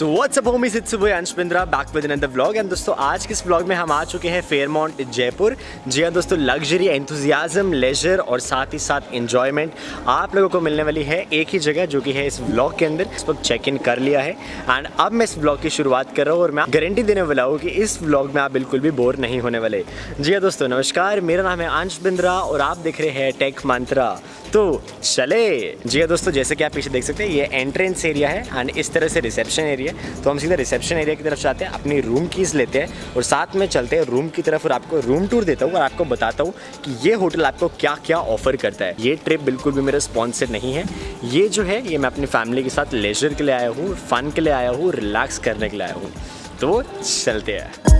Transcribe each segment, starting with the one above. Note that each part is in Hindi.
So what's up homies, it's me Ansh Bindra back with another vlog. And दोस्तों आज के इस व्लॉग में हम आ चुके हैं फेयरमॉन्ट जयपुर। जी हाँ दोस्तों, लग्जरी, एंथुजियाज़म, लेजर और साथ ही साथ एन्जॉयमेंट आप लोगों को मिलने वाली है एक ही जगह, जो कि है इस व्लॉग के अंदर। इस वक्त चेक इन कर लिया है एंड अब मैं इस व्लॉग की शुरुआत कर रहा हूँ और मैं गारंटी देने वाला हूँ कि इस व्लॉग में आप बिल्कुल भी बोर नहीं होने वाले। जी हाँ दोस्तों, नमस्कार, मेरा नाम है अंश बिंद्रा और आप देख रहे हैं टेक मंत्रा। तो चले। जी हाँ दोस्तों, जैसे कि आप पीछे देख सकते हैं ये एंट्रेंस एरिया है एंड इस तरह से रिसेप्शन एरिया। तो हम सीधा रिसेप्शन एरिया की तरफ जाते हैं, अपनी रूम कीज़ लेते हैं और साथ में चलते हैं रूम की तरफ और आपको रूम टूर देता हूँ और आपको बताता हूँ कि ये होटल आपको क्या क्या ऑफर करता है। ये ट्रिप बिल्कुल भी मेरा स्पॉन्सर नहीं है, ये जो है ये मैं अपनी फैमिली के साथ लेजर के लिए आया हूँ, फन के लिए आया हूँ, रिलैक्स करने के लिए आया हूँ। तो चलते हैं।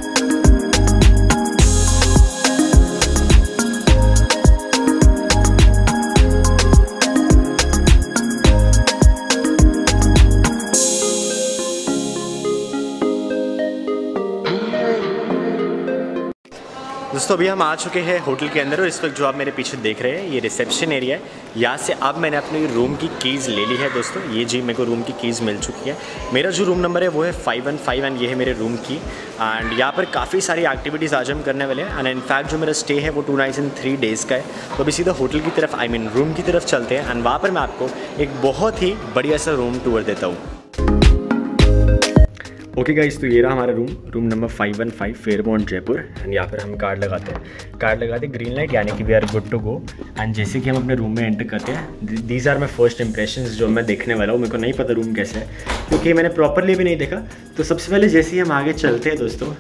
दोस्तों अभी हम आ चुके हैं होटल के अंदर और इस वक्त जो आप मेरे पीछे देख रहे हैं ये रिसेप्शन एरिया है। यहाँ से अब मैंने अपनी रूम की कीज़ ले ली है दोस्तों। ये जी मेरे को रूम की कीज़ मिल चुकी है। मेरा जो रूम नंबर है वो है 515 एंड ये है मेरे रूम की। एंड यहाँ पर काफ़ी सारी एक्टिविटीज़ आज हम करने वाले हैं एंड इनफैक्ट जो मेरा स्टे है वो 2 नाइट्स एंड 3 डेज़ का है। तो अभी सीधा होटल की तरफ, आई मीन रूम की तरफ चलते हैं एंड वहाँ पर मैं आपको एक बहुत ही बढ़िया सा रूम टूर देता हूँ। ओके गाइस, तो ये रहा हमारा room number 515 Fairmont Jaipur. And यहाँ पर हम कार्ड लगाते हैं, कार्ड लगाते ग्रीन लाइट यानी कि we are good to go. And जैसे कि हम अपने रूम में एंटर करते हैं, these are my first impressions जो मैं देखने वाला हूँ। मेरे को नहीं पता रूम कैसा है क्योंकि मैंने प्रॉपरली भी नहीं देखा। तो सबसे पहले जैसे ही हम आगे चलते हैं दोस्तों,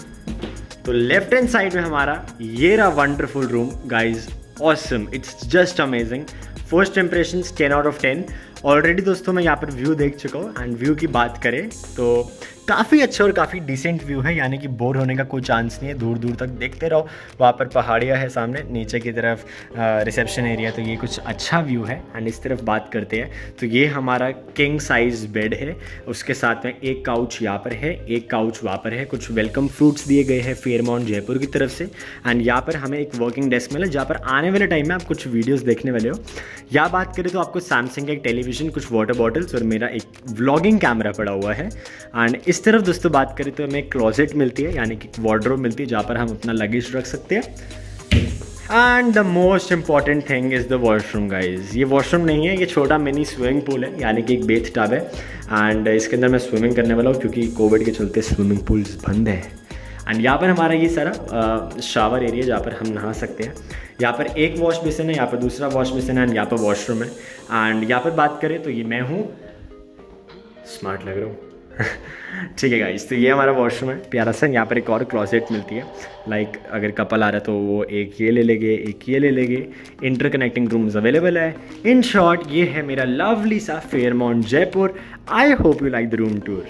तो लेफ्ट हैंड साइड में हमारा ये रहा wonderful room. Guys awesome, it's just amazing. First impressions 10 out of 10। Already दोस्तों मैं यहाँ पर व्यू देख चुका हूँ एंड व्यू की बात करें तो काफ़ी अच्छा और काफ़ी डिसेंट व्यू है, यानी कि बोर होने का कोई चांस नहीं है। दूर दूर तक देखते रहो, वहाँ पर पहाड़ियाँ है सामने, नीचे की तरफ रिसेप्शन एरिया। तो ये कुछ अच्छा व्यू है एंड इस तरफ बात करते हैं तो ये हमारा किंग साइज बेड है। उसके साथ में एक काउच यहाँ पर है, एक काउच वहाँ पर है। कुछ वेलकम फ्रूट्स दिए गए हैं फेयरमॉन्ट जयपुर की तरफ से। एंड यहाँ पर हमें एक वर्किंग डेस्क मिला जहाँ पर आने वाले टाइम में आप कुछ वीडियोज़ देखने वाले हो। या बात करें तो आपको सैमसंग का एक टेलीविजन, कुछ वाटर बॉटल्स और मेरा एक व्लॉगिंग कैमरा पड़ा हुआ है। एंड इस तरफ दोस्तों बात करें तो हमें क्लोजेट मिलती है, यानी कि वार्डरोब मिलती है जहाँ पर हम अपना लगेज रख सकते हैं। And the most important thing is the washroom. Guys ये वॉशरूम नहीं है, ये छोटा मिनी स्विमिंग पूल है, यानी कि एक बेथ टब है। एंड इसके अंदर मैं स्विमिंग करने वाला हूँ क्योंकि कोविड के चलते स्विमिंग पूल्स बंद है। एंड यहाँ पर हमारा ये सारा शावर एरिया जहाँ पर हम नहा सकते हैं। यहाँ पर एक वॉश बेसिन है, यहाँ पर दूसरा वॉश बेसिन है एंड यहाँ पर वॉशरूम है। एंड यहाँ पर बात करें तो ये मैं हूँ, स्मार्ट लग रहा हूँ ठीक है गाइस, तो ये हमारा वॉशरूम है प्यारा सा। यहाँ पर एक और क्लोजेट मिलती है, लाइक अगर कपल आ रहा है तो वो एक ये ले लेंगे, एक ये ले लेंगे। इंटरकनेक्टिंग रूम्स अवेलेबल है। इन शॉर्ट ये है मेरा लवली सा Fairmont Jaipur. I hope you like the room tour.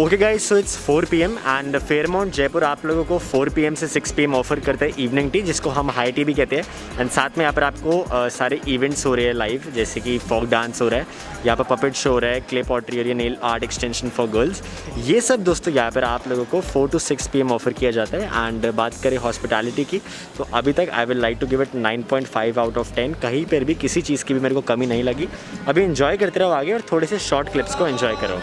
Okay guys, so it's 4 PM and Fairmont Jaipur आप लोगों को 4 PM से 6 PM ऑफर करता है इवनिंग टी, जिसको हम हाई टी भी कहते हैं। एंड साथ में यहाँ पर आपको सारे इवेंट्स हो रहे हैं लाइव, जैसे कि फोक डांस हो रहा है, यहाँ पर पपेट शो हो रहा है, क्ले पॉटरी और ये nail art extension for girls. ये सब दोस्तों यहाँ पर आप लोगों को 4 to 6 PM ऑफर किया जाता है। एंड बात करें हॉस्पिटैलिटी की तो अभी तक I will like to give it 9.5 out of 10। कहीं पर भी किसी चीज़ की भी मेरे को कमी नहीं लगी। अभी इन्जॉय करते रहो आगे और थोड़े से शॉर्ट क्लिप्स को इन्जॉय करो।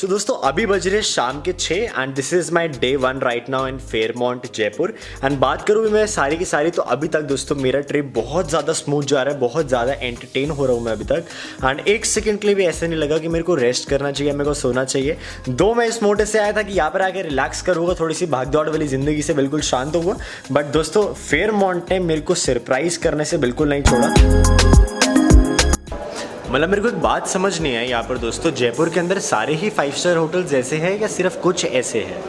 सो दोस्तों अभी बज रहे शाम के 6 and this is my day 1 right now in Fairmont Jaipur. And बात करूँ मैं सारी की सारी, तो अभी तक दोस्तों मेरा ट्रिप बहुत ज़्यादा स्मूथ जा रहा है, बहुत ज़्यादा एंटरटेन हो रहा हूँ मैं अभी तक। एंड एक सेकंड के लिए भी ऐसे नहीं लगा कि मेरे को रेस्ट करना चाहिए, मेरे को सोना चाहिए। दो मैं इस मोटे से आया था कि यहाँ पर आकर रिलैक्स करूँगा, थोड़ी सी भाग दौड़ वाली ज़िंदगी से बिल्कुल शांत होगा, बट दोस्तों फेयरमॉन्ट ने मेरे को सरप्राइज़ करने से बिल्कुल नहीं छोड़ा। मतलब मेरे को एक बात समझ नहीं आई यहाँ पर दोस्तों, जयपुर के अंदर सारे ही 5 स्टार होटल्स ऐसे हैं या सिर्फ कुछ ऐसे हैं?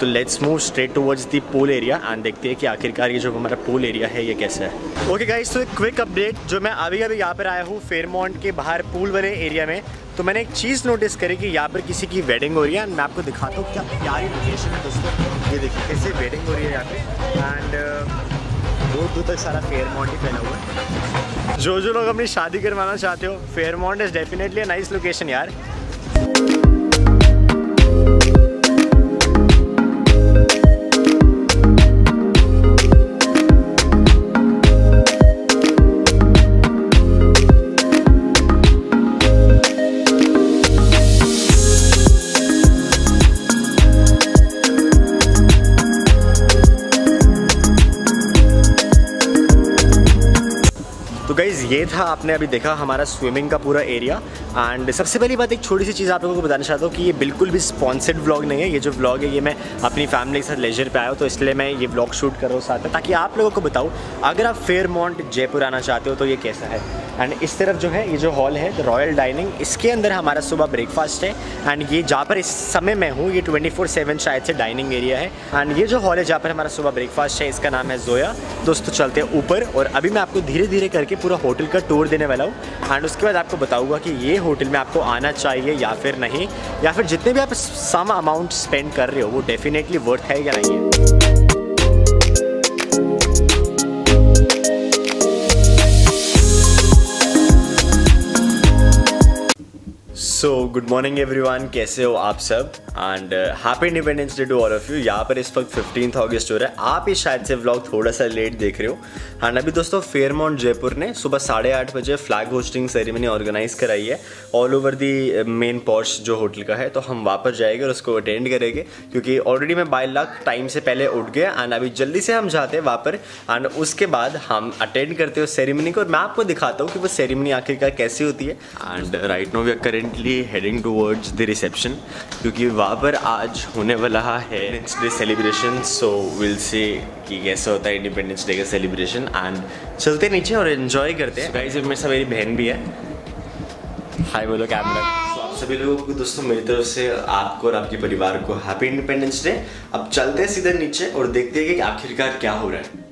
तो let's move straight towards the pool area and देखते हैं कि आखिरकार ये जो हमारा पूल एरिया है ये कैसा है। ओके गाइस, तो एक क्विक अपडेट, जो मैं अभी अभी यहाँ पर आया हूँ फेयरमॉन्ट के बाहर पूल वाले एरिया में, तो मैंने एक चीज़ नोटिस करी कि यहाँ पर किसी की वेडिंग हो रही है एंड मैं आपको दिखाता हूँ क्या प्यारी लोकेशन है दोस्तों। ये देखिए कैसे वेडिंग हो रही है यहाँ पर एंड दूर दूर तक सारा फेयरमॉन्ट ही फैला हुआ है। जो जो लोग अपनी शादी करवाना चाहते हो, Fairmont is definitely a nice location यार। तो गाइज़ ये था, आपने अभी देखा हमारा स्विमिंग का पूरा एरिया। एंड सबसे पहली बात, एक छोटी सी चीज़ आप लोगों को बताना चाहता हूँ कि ये बिल्कुल भी स्पॉन्सर्ड व्लॉग नहीं है। ये जो व्लॉग है ये मैं अपनी फैमिली के साथ लेजर पे आया हूँ, तो इसलिए मैं ये व्लॉग शूट कर रहा हूँ साथ में, ताकि आप लोगों को बताऊँ अगर आप फेयरमॉन्ट जयपुर आना चाहते हो तो ये कैसा है। एंड इस तरफ जो है ये जो हॉल है रॉयल डाइनिंग, इसके अंदर हमारा सुबह ब्रेकफास्ट है। एंड ये जहाँ पर इस समय मैं हूँ ये 24/7 शायद से डाइनिंग एरिया है। एंड ये जो हॉल है जहाँ पर हमारा सुबह ब्रेकफास्ट है, इसका नाम है जोया। दोस्तों चलते हैं ऊपर और अभी मैं आपको धीरे धीरे करके पूरा होटल का टूर देने वाला हूँ एंड उसके बाद आपको बताऊँगा कि ये होटल में आपको आना चाहिए या फिर नहीं, या फिर जितने भी आप सम अमाउंट स्पेंड कर रहे हो वो डेफिनेटली वर्थ है या नहीं है। सो गुड मॉर्निंग एवरीवन, कैसे हो आप सब and happy independence day to all of you. यहाँ पर इस वक्त 15 अगस्त हो रहा है, आप ही शायद से व्लॉग थोड़ा सा लेट देख रहे हो। एंड अभी दोस्तों फेयरमॉन्ट जयपुर ने सुबह 8:30 बजे फ्लैग होस्टिंग सेरेमनी ऑर्गेनाइज कराई है all over the main posh जो होटल का है। तो हम वापस जाएंगे और उसको अटेंड करेंगे, क्योंकि ऑलरेडी मैं बाय लक टाइम से पहले उठ गया एंड अभी जल्दी से हम जाते हैं वहाँ पर एंड उसके बाद हम अटेंड करते हैं उस सेरेमनी को और मैं आपको दिखाता हूँ कि वो सेरेमनी आखिरकार कैसी होती है। And right now we are currently heading towards the reception, क्योंकि वहाँ पर आज होने वाला है independence day celebration. So will see कि कैसा होता है इंडिपेंडेंस डे का सेलिब्रेशन एंड चलते नीचे और एंजॉय करते हैं। गाइस मेरे साथ मेरी बहन भी है, हाय बोलो कैमरा। सभी लोगों को दोस्तों मेरी तरफ से आपको और आपके परिवार को हैप्पी इंडिपेंडेंस डे। अब चलते हैं सीधे नीचे और देखते हैं कि आखिरकार क्या हो रहा है।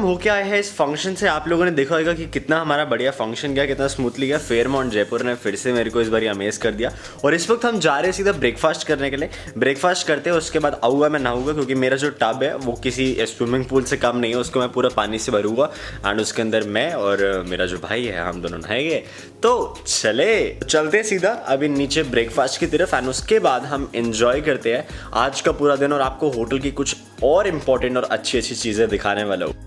हो क्या है इस फंक्शन से आप लोगों ने देखा होगा कि कितना हमारा बढ़िया फंक्शन गया, कितना स्मूथली गया। फेयरमॉन्ट जयपुर ने फिर से मेरे को इस बार अमेज कर दिया। और इस वक्त हम जा रहे हैं सीधा ब्रेकफास्ट करने के लिए। ब्रेकफास्ट करते हैं, उसके बाद आऊँगा मैं, नहाऊँगा, क्योंकि मेरा जो टब है वो किसी स्विमिंग पूल से कम नहीं है, उसको मैं पूरा पानी से भरूँगा एंड उसके अंदर मैं और मेरा जो भाई है हम दोनों नहाएंगे। तो चलते सीधा अभी नीचे ब्रेकफास्ट की तरफ एंड उसके बाद हम एंजॉय करते हैं आज का पूरा दिन और आपको होटल की कुछ और इम्पोर्टेंट और अच्छी अच्छी चीज़ें दिखाने वाला हूँ।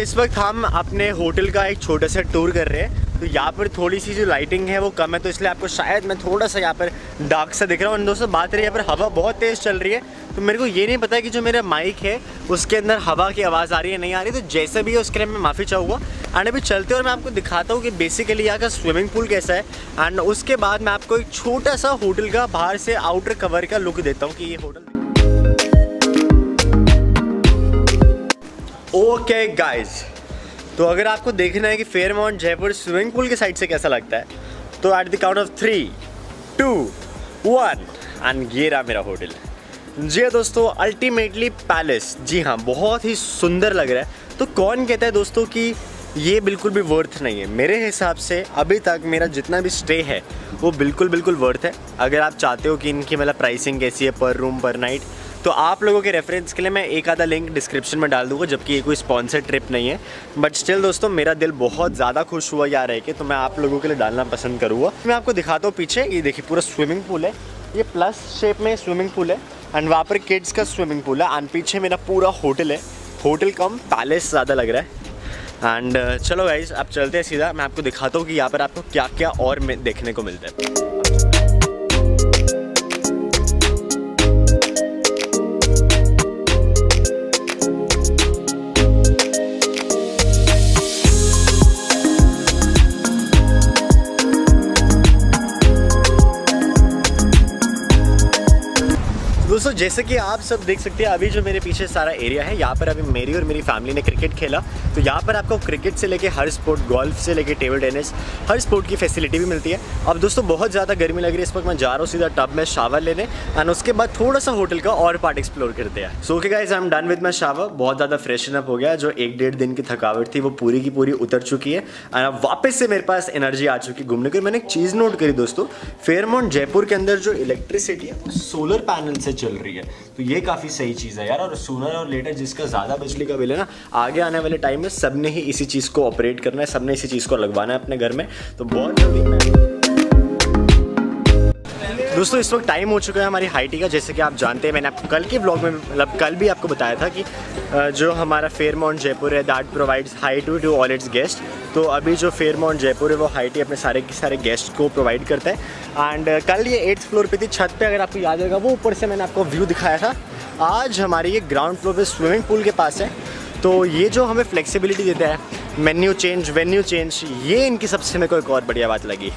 इस वक्त हम अपने होटल का एक छोटा सा टूर कर रहे हैं। तो यहाँ पर थोड़ी सी जो लाइटिंग है वो कम है, तो इसलिए आपको शायद मैं थोड़ा सा यहाँ पर डार्क सा दिख रहा हूँ। और दोस्तों बात रही है, यहाँ पर हवा बहुत तेज़ चल रही है, तो मेरे को ये नहीं पता कि जो मेरा माइक है उसके अंदर हवा की आवाज़ आ रही है नहीं आ रही, तो जैसे भी है उसके लिए मैं माफ़ी चाहूँगा। एंड अभी चलते और मैं आपको दिखाता हूँ कि बेसिकली यहाँ का स्विमिंग पूल कैसा है एंड उसके बाद मैं आपको एक छोटा सा होटल का बाहर से आउटर कवर का लुक देता हूँ कि ये होटल। ओके गाइज, तो अगर आपको देखना है कि फेयरमॉन्ट जयपुर स्विमिंग पूल के साइड से कैसा लगता है, तो at the count of 3, 2, 1 and ये रहा मेरा होटल। जी दोस्तों, अल्टीमेटली पैलेस। जी हाँ, बहुत ही सुंदर लग रहा है। तो कौन कहता है दोस्तों कि ये बिल्कुल भी वर्थ नहीं है? मेरे हिसाब से अभी तक मेरा जितना भी स्टे है वो बिल्कुल वर्थ है। अगर आप चाहते हो कि इनकी मतलब प्राइसिंग कैसी है पर रूम पर नाइट, तो आप लोगों के रेफरेंस के लिए मैं एक आधा लिंक डिस्क्रिप्शन में डाल दूंगा, जबकि ये कोई स्पॉन्सर ट्रिप नहीं है। बट स्टिल दोस्तों मेरा दिल बहुत ज़्यादा खुश हुआ यार रह के, तो मैं आप लोगों के लिए डालना पसंद करूँगा। मैं आपको दिखाता हूँ पीछे, ये देखिए पूरा स्विमिंग पूल है, ये प्लस शेप में स्विमिंग पूल है एंड वहाँ पर किड्स का स्विमिंग पूल है एंड पीछे मेरा पूरा होटल है, होटल कम पैलेस ज़्यादा लग रहा है। एंड चलो गाइज आप चलते हैं सीधा, मैं आपको दिखाता हूँ कि यहाँ पर आपको क्या क्या और देखने को मिलता है। दोस्तों जैसे कि आप सब देख सकते हैं, अभी जो मेरे पीछे सारा एरिया है यहाँ पर अभी मेरी और मेरी फैमिली ने क्रिकेट खेला। तो यहाँ पर आपको क्रिकेट से लेके हर स्पोर्ट, गोल्फ से लेके टेबल टेनिस, हर स्पोर्ट की फैसिलिटी भी मिलती है। अब दोस्तों बहुत ज़्यादा गर्मी लग रही है, इस वक्त मैं जा रहा हूँ सीधा टब में शावर लेने एंड उसके बाद थोड़ा सा होटल का और पार्ट एक्सप्लोर करते हैं। So okay guys, I am done with my shower. बहुत ज़्यादा फ्रेशन अप हो गया, जो एक डेढ़ दिन की थकावट थी वो पूरी की पूरी उतर चुकी है एंड अब वापस से मेरे पास एनर्जी आ चुकी है घूमने की। मैंने एक चीज़ नोट करी दोस्तों, फेयरमॉन्ट जयपुर के अंदर जो इलेक्ट्रिसिटी है वो सोलर पैनल से चल रही है, तो ये काफ़ी सही चीज़ है यार। और सूनर और लेटर जिसका ज़्यादा बिजली का बिल है ना, आगे आने वाले टाइम में सबने ही इसी चीज़ को ऑपरेट करना है, सबने इसी चीज़ को लगवाना है अपने घर में, तो बहुत जल्दी। दोस्तों इस वक्त टाइम हो चुका है हमारी हाई टी का। जैसे कि आप जानते हैं, मैंने आपको कल के ब्लॉग में मतलब कल भी आपको बताया था कि जो हमारा फेयरमॉन्ट जयपुर है that provides high tea to all its guest. तो अभी जो फेयरमॉन्ट जयपुर है वो हाई टी अपने सारे के सारे गेस्ट को प्रोवाइड करता है। एंड कल ये 8th फ्लोर पे थी, छत पे अगर आपको याद होगा वो ऊपर से मैंने आपको व्यू दिखाया था। आज हमारी ये ग्राउंड फ्लोर पे स्विमिंग पूल के पास है, तो ये जो हमें फ्लेक्सिबिलिटी देता है, मेन्यू चेंज वेन्यू चेंज, ये इनकी सबसे मेरे को एक और बढ़िया बात लगी।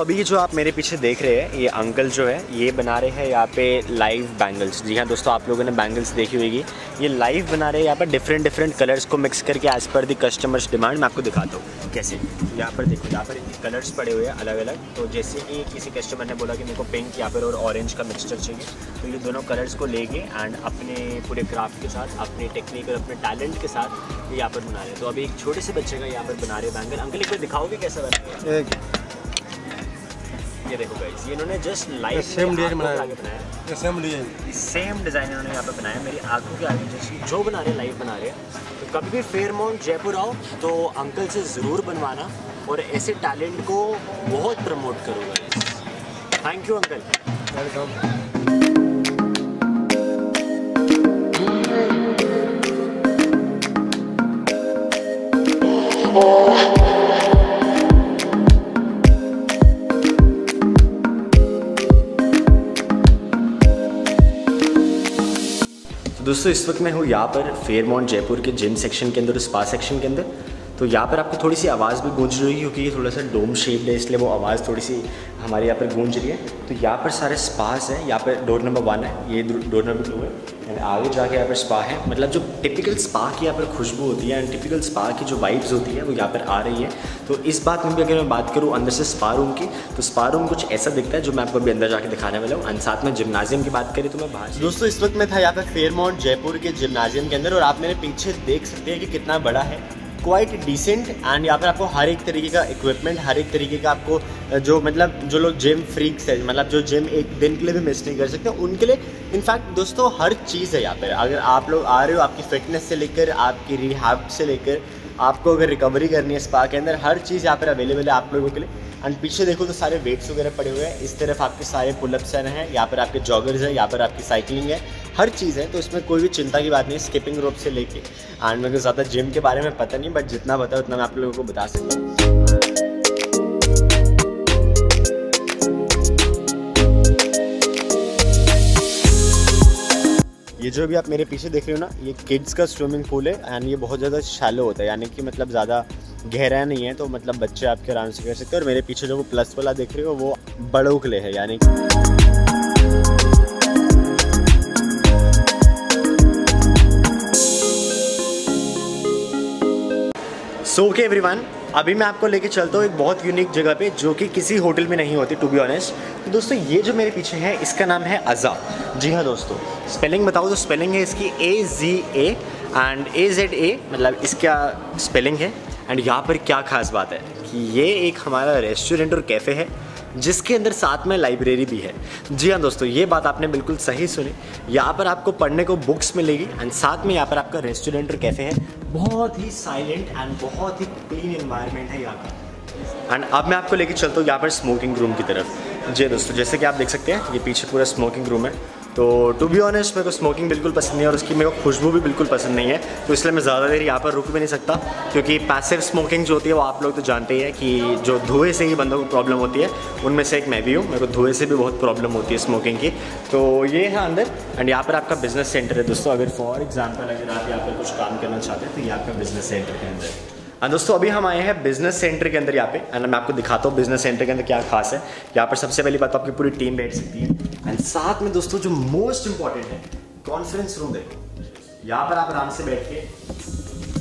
अभी जो आप मेरे पीछे देख रहे हैं ये अंकल जो है ये बना रहे हैं यहाँ पे लाइव बैंगल्स। जी हाँ दोस्तों, आप लोगों ने बैंगल्स देखी होगी, ये लाइव बना रहे हैं यहाँ पर डिफरेंट डिफरेंट कलर्स को मिक्स करके as per the customers demand. मैं आपको दिखाता हूँ कैसे। यहाँ पर देखो, यहाँ पर कलर्स पड़े हुए हैं अलग अलग। तो जैसे कि किसी कस्टमर ने बोला कि मेरे को पिंक यहाँ पर और ऑरेंज का मिक्सचर चाहिए, तो ये दोनों कलर्स को लेके एंड अपने पूरे क्राफ्ट के साथ, अपने टेक्निक और अपने टैलेंट के साथ यहाँ पर बना रहे हैं। तो अभी एक छोटे से बच्चे का यहाँ पर बना रहे बैंगल। अंकल एक बार दिखाओगे कैसा बना है? ये देखो गाइस, ये इन्होंने जस्ट लाइव सेम डिजाइन बनाया, सेम डिज़ाइन इन्होंने यहाँ पे बनाया मेरी आंखों के आगे। जैसे जो बना रहे लाइव बना रहे हैं, तो कभी भी फेयरमॉन्ट जयपुर आओ तो अंकल से ज़रूर बनवाना और ऐसे टैलेंट को बहुत प्रमोट करो guys. Thank you uncle, welcome. दोस्तों इस वक्त मैं हूँ यहाँ पर फेयरमॉन्ट जयपुर के जिम सेक्शन के अंदर, स्पा सेक्शन के अंदर। तो यहाँ पर आपको थोड़ी सी आवाज़ भी गूंज रही है क्योंकि ये थोड़ा सा डोम शेप्ड है, इसलिए वो आवाज़ थोड़ी सी हमारे यहाँ पर गूंज रही है। तो यहाँ पर सारे स्पास हैं, यहाँ पर डोर नंबर 1 है, ये डोर नंबर 2 है एंड आगे जाके यहाँ पर स्पा है। मतलब जो टिपिकल स्पा की यहाँ पर खुशबू होती है एंड टिपिकल स्पा की जो वाइब्स होती है वो यहाँ पर आ रही है। तो इस बात में भी अगर मैं बात करूँ अंदर से स्पा रूम की, तो स्पा रूम कुछ ऐसा दिखता है जो मैं आपको भी अंदर जाके दिखाने वाला हूँ। एंड साथ में जिमनाजियम की बात करें तो मैं बाहर। दोस्तों इस वक्त मैं था यहाँ पर फेयरमॉन्ट जयपुर के जिमनाजियम के अंदर और आप मेरे पीछे देख सकते हैं कि कितना बड़ा है, क्वाइट डिसेंट। एंड यहाँ पर आपको हर एक तरीके का इक्विपमेंट, हर एक तरीके का आपको जो मतलब जो लोग जिम फ्रीक्स है, मतलब जो जिम एक दिन के लिए भी मिस नहीं कर सकते उनके लिए इनफैक्ट दोस्तों हर चीज़ है यहाँ पर। अगर आप लोग आ रहे हो, आपकी फिटनेस से लेकर आपकी रिहैब से लेकर आपको अगर रिकवरी करनी है स्पा के अंदर, हर चीज़ यहाँ पर अवेलेबल है आप लोगों के लिए। एंड पीछे देखो तो सारे वेट्स वगैरह पड़े हुए हैं, इस तरफ आपके सारे पुलअप्स हैं, यहाँ पर आपके जॉगर्स हैं, यहाँ पर आपकी साइकिलिंग है, हर चीज़ है। तो इसमें कोई भी चिंता की बात नहीं, स्किपिंग रोप से लेके। एंड मेरे को ज़्यादा जिम के बारे में पता नहीं, बट जितना पता है उतना मैं आप लोगों को बता सकता हूँ। ये जो भी आप मेरे पीछे देख रहे हो ना, ये किड्स का स्विमिंग पूल है एंड ये बहुत ज़्यादा शैलो होता है, यानी कि मतलब ज़्यादा गहरा नहीं है, तो मतलब बच्चे आपके आराम से कर सकते हैं। और मेरे पीछे जो वो प्लस वाला देख रहे हो वो बड़ों के लिए है, यानी कि ओके एवरीवन, अभी मैं आपको लेके चलता हूँ एक बहुत यूनिक जगह पे जो कि किसी होटल में नहीं होती टू बी ऑनेस्ट। तो दोस्तों ये जो मेरे पीछे है इसका नाम है अज़ा। जी हाँ दोस्तों, स्पेलिंग बताओ तो स्पेलिंग है इसकी AZA एंड AZA, मतलब इसका स्पेलिंग है। एंड यहाँ पर क्या खास बात है कि ये एक हमारा रेस्टोरेंट और कैफ़े है जिसके अंदर साथ में लाइब्रेरी भी है। जी हाँ दोस्तों, ये बात आपने बिल्कुल सही सुनी। यहाँ पर आपको पढ़ने को बुक्स मिलेगी एंड साथ में यहाँ पर आपका रेस्टोरेंट और कैफ़े है। बहुत ही साइलेंट एंड बहुत ही क्लीन एनवायरनमेंट है यहाँ का। एंड अब मैं आपको लेके चलता हूँ यहाँ पर स्मोकिंग रूम की तरफ। जी दोस्तों, जैसे कि आप देख सकते हैं ये पीछे पूरा स्मोकिंग रूम है। तो टू बी ऑनेस्ट मेरे को स्मोकिंग बिल्कुल पसंद नहीं है और उसकी मेरे को खुशबू भी बिल्कुल पसंद नहीं है, तो इसलिए मैं ज़्यादा देर यहाँ पर रुक भी नहीं सकता क्योंकि पैसिव स्मोकिंग जो होती है वो आप लोग तो जानते ही हैं कि जो धुएँ से ही बंदों को प्रॉब्लम होती है, उनमें से एक मैं भी हूँ। मेरे को धुएँ से भी बहुत प्रॉब्लम होती है स्मोकिंग की। तो ये है अंदर एंड यहाँ पर आपका बिजनेस सेंटर है दोस्तों। अगर फॉर एग्जाम्पल अगर आप यहाँ पर कुछ काम करना चाहते हैं तो ये आपका बिजनेस सेंटर के अंदर। एंड दोस्तों अभी हम आए हैं बिजनेस सेंटर के अंदर यहाँ पे। एंड मैं आपको दिखाता हूँ बिजनेस सेंटर के अंदर क्या खास है। यहाँ पर सबसे पहली बात तो आपकी पूरी टीम बैठ सकती है एंड साथ में दोस्तों जो मोस्ट इंपॉर्टेंट है कॉन्फ्रेंस रूम है। यहाँ पर आप आराम से बैठ के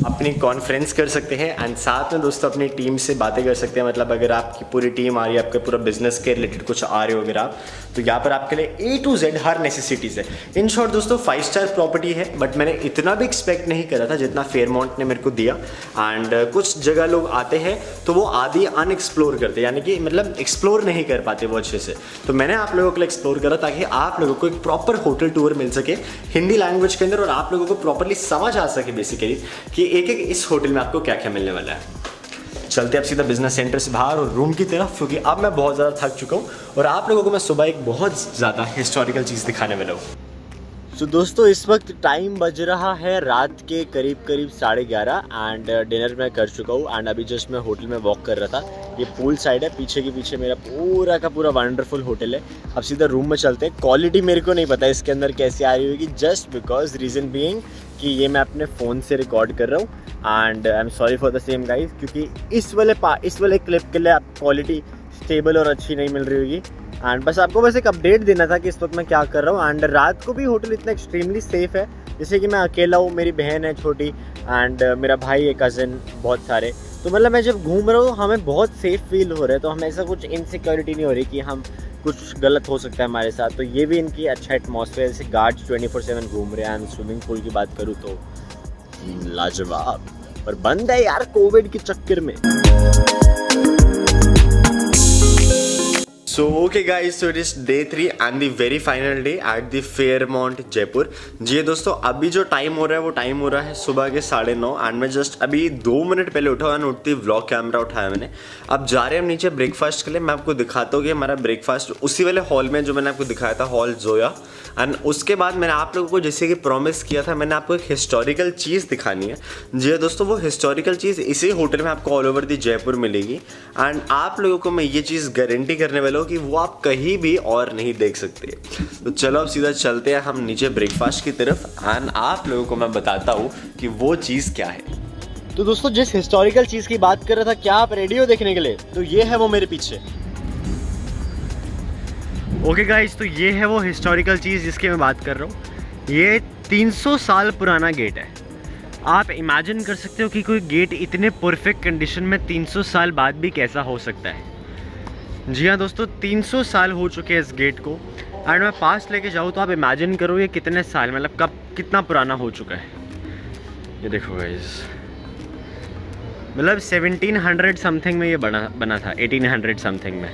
अपनी कॉन्फ्रेंस कर सकते हैं एंड साथ में दोस्तों अपनी टीम से बातें कर सकते हैं। मतलब अगर आपकी पूरी टीम आ रही है, आपके पूरा बिजनेस के रिलेटेड कुछ आ रहे हो अगर आप, तो यहाँ पर आपके लिए A to Z हर नेसेसिटीज़ है। इन शॉर्ट दोस्तों 5 स्टार प्रॉपर्टी है, बट मैंने इतना भी एक्सपेक्ट नहीं करा था जितना फेयरमॉन्ट ने मेरे को दिया। एंड कुछ जगह लोग आते हैं तो वो आधी अनएक्सप्लोर करते, यानी कि मतलब एक्सप्लोर नहीं कर पाते वो अच्छे से। तो मैंने आप लोगों के लिए एक्सप्लोर करा ताकि आप लोगों को एक प्रॉपर होटल टूर मिल सके हिंदी लैंग्वेज के अंदर और आप लोगों को प्रॉपरली समझ आ सके बेसिकली कि एक एक इस होटल में आपको क्या क्या मिलने वाला है। चलते अब सीधा बिजनेस सेंटर से बाहर और रूम की तरफ क्योंकि अब मैं बहुत ज़्यादा थक चुका हूँ और आप लोगों को मैं सुबह एक बहुत ज़्यादा हिस्टोरिकल चीज़ दिखाने वाला हूँ। तो दोस्तों इस वक्त टाइम बज रहा है रात के करीब 11:30 एंड डिनर मैं कर चुका हूँ एंड अभी जस्ट मैं होटल में वॉक कर रहा था। ये पूल साइड है, पीछे के पीछे मेरा पूरा का पूरा वंडरफुल होटल है। अब सीधा रूम में चलते हैं। क्वालिटी मेरे को नहीं पता इसके अंदर कैसी आ रही होगी, जस्ट बिकॉज रीज़न बीइंग कि ये मैं अपने फ़ोन से रिकॉर्ड कर रहा हूँ and I am sorry for the same guys, क्योंकि इस वाले क्लिप के लिए आप क्वालिटी स्टेबल और अच्छी नहीं मिल रही होगी। एंड बस आपको बस एक अपडेट देना था कि इस वक्त मैं क्या कर रहा हूँ। एंड रात को भी होटल इतना एक्सट्रीमली सेफ़ है, जैसे कि मैं अकेला हूँ, मेरी बहन है छोटी एंड मेरा भाई है, कज़न बहुत सारे। तो मतलब मैं जब घूम रहा हूँ हमें बहुत सेफ़ फील हो रहा है, तो हमें ऐसा कुछ इनसिक्योरिटी नहीं हो रही कि हम कुछ गलत हो सकता है हमारे साथ। तो ये भी इनकी अच्छा एटमॉस्फेयर, जैसे गार्ड्स 24/7 घूम रहे हैं। एंड स्विमिंग पूल की बात करूँ तो लाजवाब, पर बंद है यार कोविड के चक्कर में। So okay guys, so it is day 3 and the very final day at the Fairmont Jaipur। जी दोस्तों अभी जो टाइम हो रहा है वो टाइम हो रहा है सुबह के 9:30 एंड मैं जस्ट अभी 2 मिनट पहले उठा और उठती व्लॉग कैमरा उठाया मैंने। अब जा रहे हैं हम नीचे ब्रेकफास्ट के लिए। मैं आपको दिखाता हूँ कि हमारा ब्रेकफास्ट उसी वाले हॉल में जो मैंने आपको दिखाया था, हॉल जोया। एंड उसके बाद मैंने आप लोगों को जैसे कि प्रॉमिस किया था, मैंने आपको एक हिस्टोरिकल चीज़ दिखानी है। जी दोस्तों वो हिस्टोरिकल चीज़ इसी होटल में आपको ऑल ओवर दी जयपुर मिलेगी एंड आप लोगों को मैं ये चीज़ गारंटी करने वाला हूँ कि वो आप कहीं भी और नहीं देख सकते। तो चलो अब सीधा चलते हैं हम नीचे ब्रेकफास्ट की तरफ एंड आप लोगों को मैं बताता हूँ कि वो चीज़ क्या है। तो दोस्तों जिस हिस्टोरिकल चीज़ की बात कर रहा था, क्या आप रेडियो देखने के लिए, तो ये है वो मेरे पीछे। ओके गाइज, तो ये है वो हिस्टोरिकल चीज़ जिसकी मैं बात कर रहा हूँ। ये 300 साल पुराना गेट है। आप इमेजिन कर सकते हो कि कोई गेट इतने परफेक्ट कंडीशन में 300 साल बाद भी कैसा हो सकता है। जी हाँ दोस्तों, 300 साल हो चुके हैं इस गेट को। एंड मैं पास लेके जाऊँ तो आप इमेजिन करो ये कितने साल, मतलब कब कितना पुराना हो चुका है। ये देखो गाइज, मतलब 1700 समथिंग में ये बना था, 1800 समथिंग में।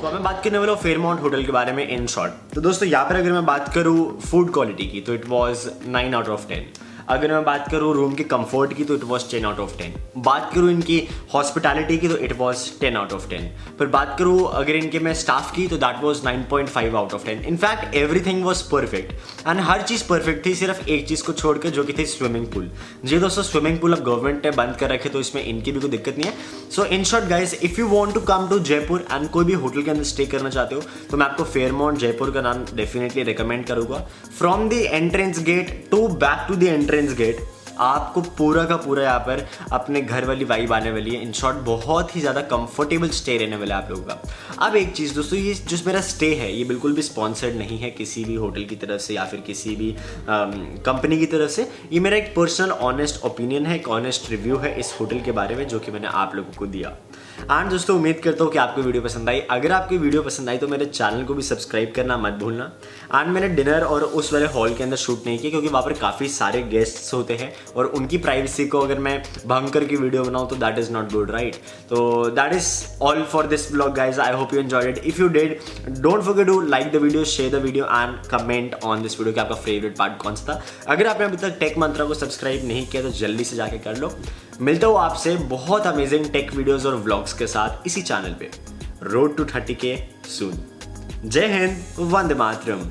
तो अब मैं बात करने वाला हूँ फेयरमॉन्ट होटल के बारे में इन शॉर्ट। तो दोस्तों यहाँ पर अगर मैं बात करूँ फूड क्वालिटी की तो इट वाज 9 out of 10। अगर मैं बात करूँ रूम के कंफर्ट की तो इट वाज 10 out of 10। बात करूँ इनकी हॉस्पिटैलिटी की तो इट वाज 10 out of 10। पर बात करूँ अगर इनके मैं स्टाफ की तो that was 9.5 out of 10। In fact everything was perfect and हर चीज़ परफेक्ट थी, सिर्फ एक चीज़ को छोड़ कर जो कि थी स्विमिंग पूल। जी दोस्तों स्विमिंग पूल अब गवर्नमेंट ने बंद कर रखे तो इसमें इनकी भी कोई दिक्कत नहीं है। So in short guys, if you want to come to Jaipur and कोई भी होटल के अंदर स्टे करना चाहते हो तो मैं आपको फेयरमॉन्ट जयपुर का नाम डेफिनेटली रिकमेंड करूँगा। From the entrance gate to back to the entrance gate आपको पूरा का पूरा यहाँ पर अपने घर वाली वाइब आने वाली है। इन शॉर्ट बहुत ही ज़्यादा कंफर्टेबल स्टे रहने वाला है आप लोगों का। अब एक चीज़ दोस्तों, ये जो मेरा स्टे है ये बिल्कुल भी स्पॉन्सर्ड नहीं है किसी भी होटल की तरफ से या फिर किसी भी कंपनी की तरफ से। ये मेरा एक पर्सनल ऑनेस्ट ओपिनियन है, एक ऑनेस्ट रिव्यू है इस होटल के बारे में जो कि मैंने आप लोगों को दिया। एंड दोस्तों उम्मीद करता हूँ कि आपको वीडियो पसंद आई। अगर आपकी वीडियो पसंद आई तो मेरे चैनल को भी सब्सक्राइब करना मत भूलना। एंड मैंने डिनर और उस वाले हॉल के अंदर शूट नहीं किया क्योंकि वहाँ पर काफ़ी सारे गेस्ट्स होते हैं और उनकी प्राइवेसी को अगर मैं भंग करके वीडियो बनाऊँ तो that is not good, right. तो that is all for this blog guys. I hope you enjoyed it. If you did, don't forget to like the video, share the video and comment on this video कि आपका फेवरेट पार्ट कौन सा था। अगर आपने अभी तक टेक मंत्रा को सब्सक्राइब नहीं किया तो जल्दी से जाके कर लो। मिलता हूँ आपसे बहुत अमेजिंग टेक वीडियोस और व्लॉग्स के साथ इसी चैनल पे। Road to 30K soon. जय हिंद, वंदे मातरम।